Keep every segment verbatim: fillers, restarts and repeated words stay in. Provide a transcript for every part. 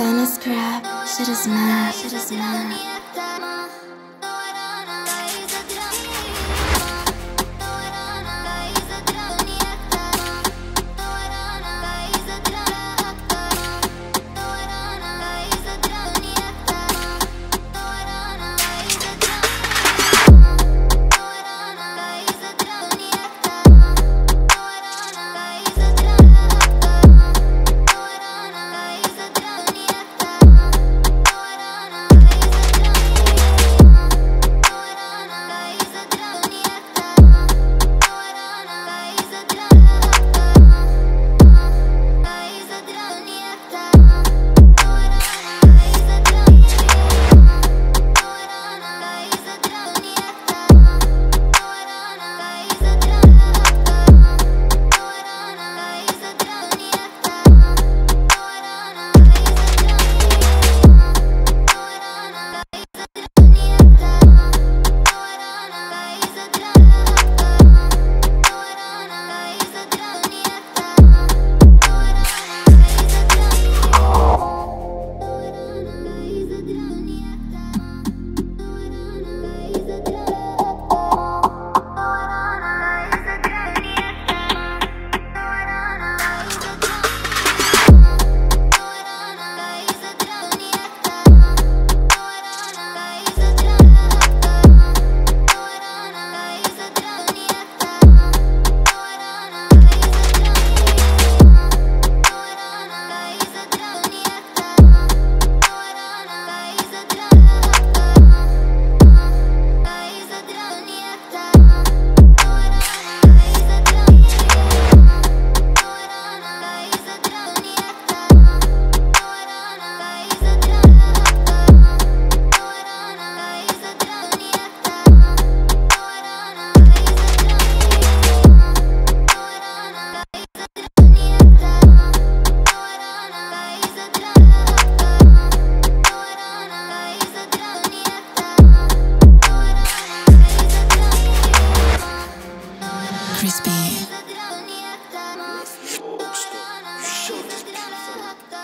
Been a scrap, shit is mad, shit is mad.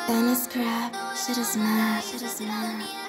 Been a scrap, shit is mad, shit is mad.